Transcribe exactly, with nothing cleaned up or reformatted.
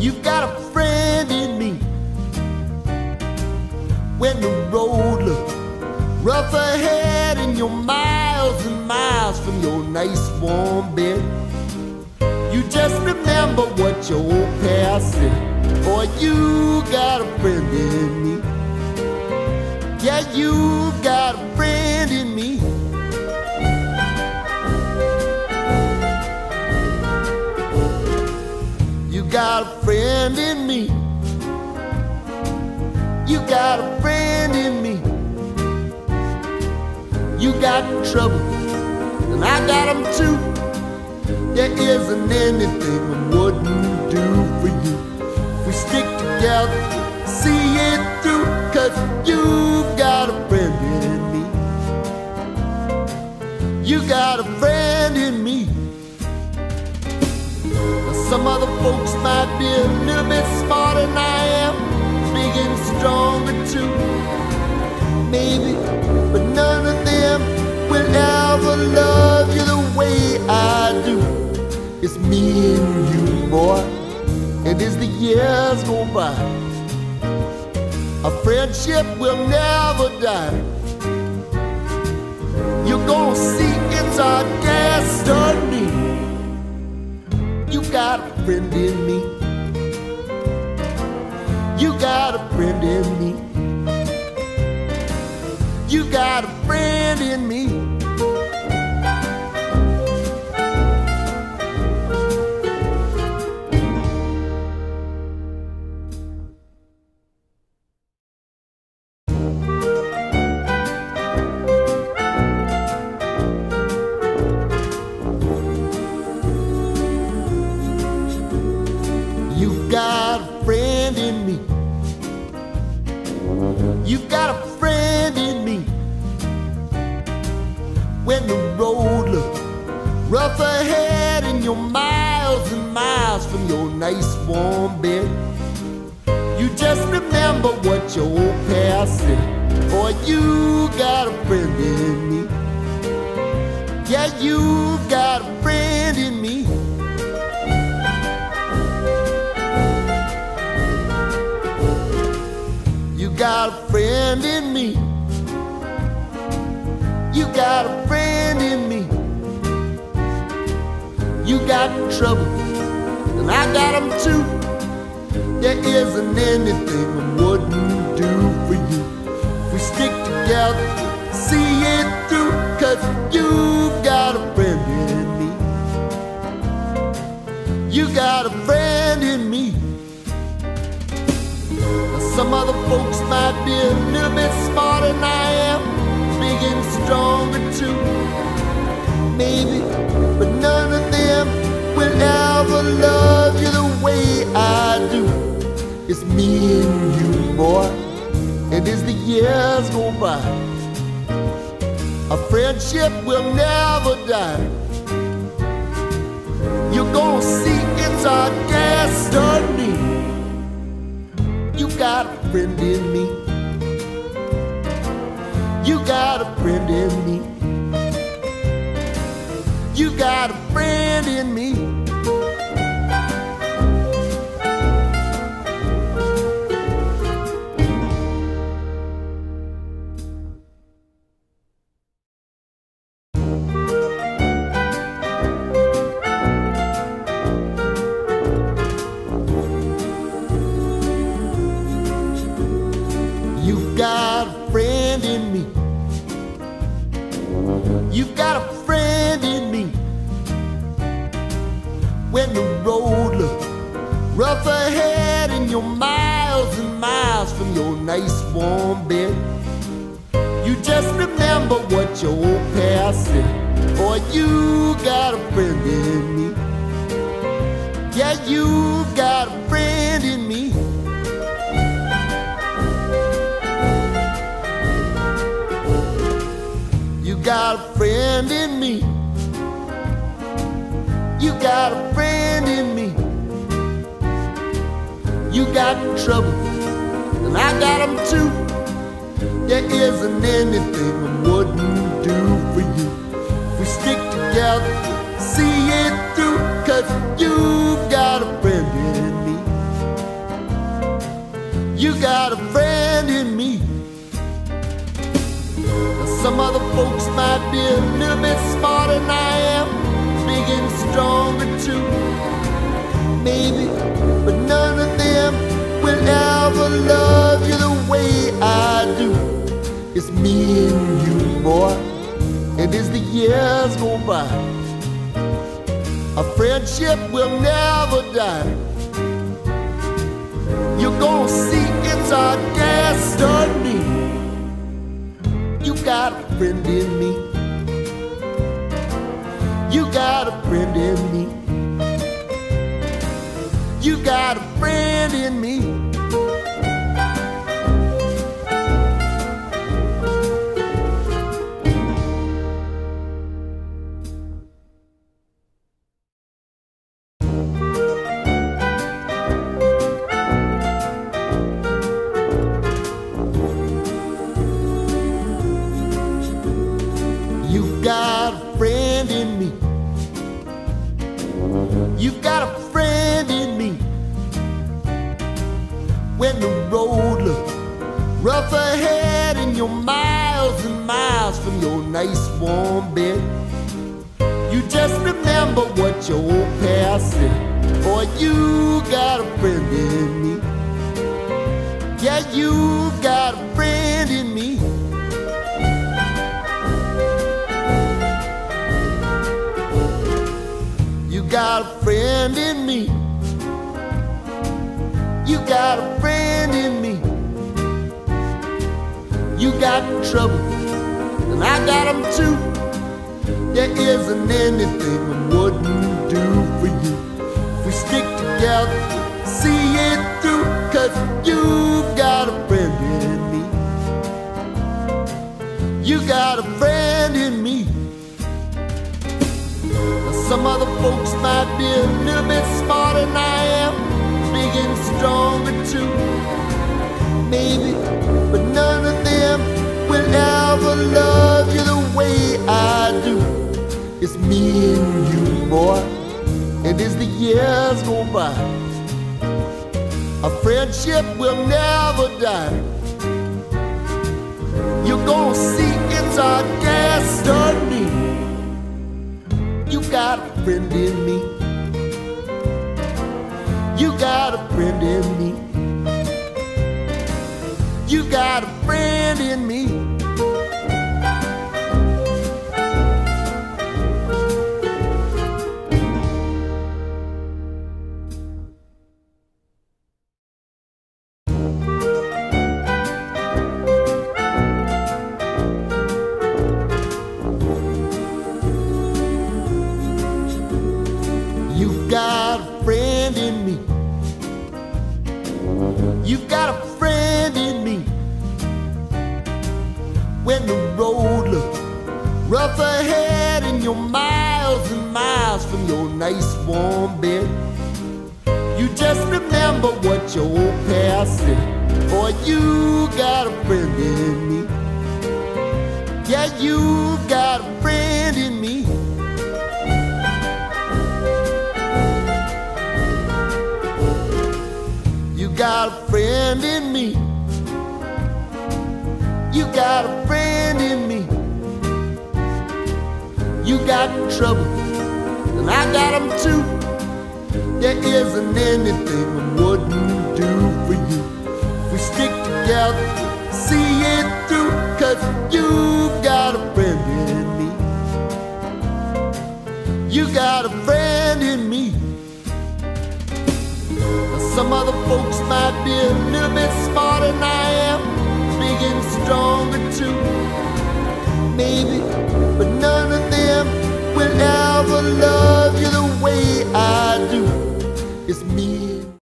You've got a friend in me. When the road looks rough ahead and you're miles and miles from your nice warm bed, you just remember what your old past said. Boy, you got a friend in me. Yeah, you got a friend in me. You got a friend in me. You got a friend in me. You got trouble, and I got 'em too. There isn't anything I wouldn't do for you. We stick together, see it through, 'cause you've got a friend in me. You got a friend in me. Now some other folks might be a little bit smarter than I am, big and stronger too, maybe, but none of them will ever love you the way I do. It's me and you, boy, and as the years go by, a friendship will never die. You're gonna see it's our destiny. You got a friend in me. You got a friend in me. You got a friend in me. You got a friend in me. You got a friend in me. When the road looks rough ahead and you're miles and miles from your nice warm bed, you just remember what your old past said. Boy, you got a friend in me. Yeah, you got a friend in me. You got a friend in me. You got a friend in me. You got trouble, and I got 'em too. There isn't anything I wouldn't do for you. We stick together, see it through, 'cause you've got a friend in me. You got a friend in me. Some other folks might be a little bit smarter than I am, big and stronger too, maybe, but none of them will ever love you the way I do. It's me and you, boy, and as the years go by, a friendship will never die. You're gonna see it's our destiny. You got a friend in me. You got a friend in me. You got a friend in me. You got a friend in me. You got a friend in me. When the road looks rough ahead and you're miles and miles from your nice warm bed, you just remember what your old past said. Boy, you got a friend in me. Yeah, you got a friend in me. You got a friend in me. You got a friend in me. You got trouble, and I got 'em too. There isn't anything I wouldn't do for you. We stick together, see it through, 'cause you've got a friend in me. you got a friend in me. Now some other folks might be a little bit smarter than I am, big and stronger too, maybe, but none of them will ever love you the way I do. It's me and you, boy, and as the years go by, our friendship will never die. You're gonna see it's our destiny. You got a friend in me. You got a friend in me. You got a friend in me. You've got a friend in me. When the road looks rough ahead and you're miles and miles from your nice warm bed, you just remember what your old past said. Boy, you got a friend in me. Yeah, you got a friend in me. You got a friend in me. You got a friend in me. You got trouble, and I got them too. There isn't anything we wouldn't do for you. We stick together, see it through, 'cause you've got a friend in me. You got a friend in me. Some other folks might be a little bit smarter than I am, big and stronger too, maybe, but none of them will ever love you the way I do. It's me and you, boy, and as the years go by, our friendship will never die. You're gonna see it's our destiny. You got a friend in me. You got a friend in me. You got a friend in me. You've got a friend in me. You've got a friend in me. When the road looks rough ahead and you're miles and miles from your nice warm bed, you just remember what your old past said. Boy, you got a friend in me. Yeah, you've got a friend in me. You got a friend in me. You got a friend in me. You got trouble, and I got them too. There isn't anything we wouldn't do for you. We stick together, see it through, 'cause you've got a friend in me. You got a friend in me. Some other folks might be a little bit smarter than I am, big and stronger too, maybe.